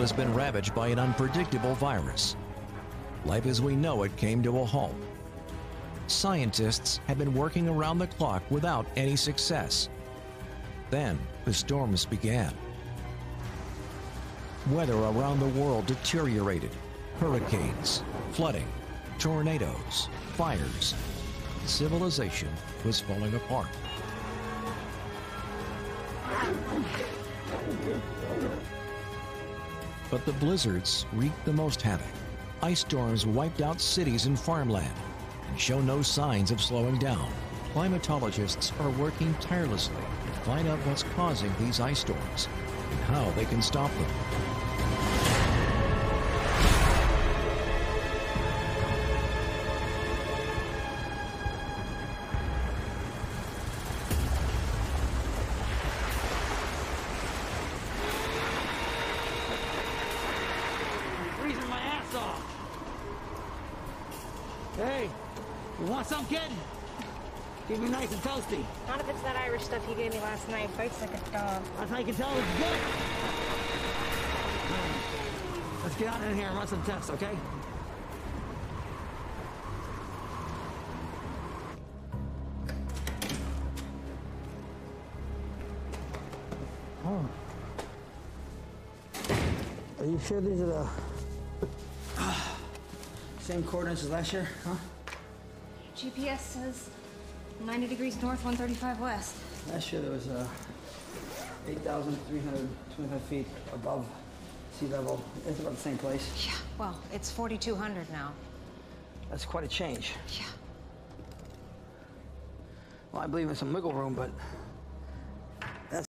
world has been ravaged by an unpredictable virus. Life as we know it came to a halt. Scientists had been working around the clock without any success. Then the storms began. Weather around the world deteriorated. Hurricanes, flooding, tornadoes, fires. Civilization was falling apart. But the blizzards wreaked the most havoc. Ice storms wiped out cities and farmland and show no signs of slowing down. Climatologists are working tirelessly to find out what's causing these ice storms and how they can stop them. Hey, you want some, kid? Keep me nice and toasty. Not if it's that Irish stuff you gave me last night. Bites like a dog. That's how you can tell it's good. Let's get out in here and run some tests, okay? Oh. Are you sure these are the... same coordinates as last year, huh? GPS says 90 degrees north, 135 west. Last year there was 8,325 feet above sea level. It's about the same place. Yeah, well, it's 4,200 now. That's quite a change. Yeah. Well, I believe in some wiggle room, but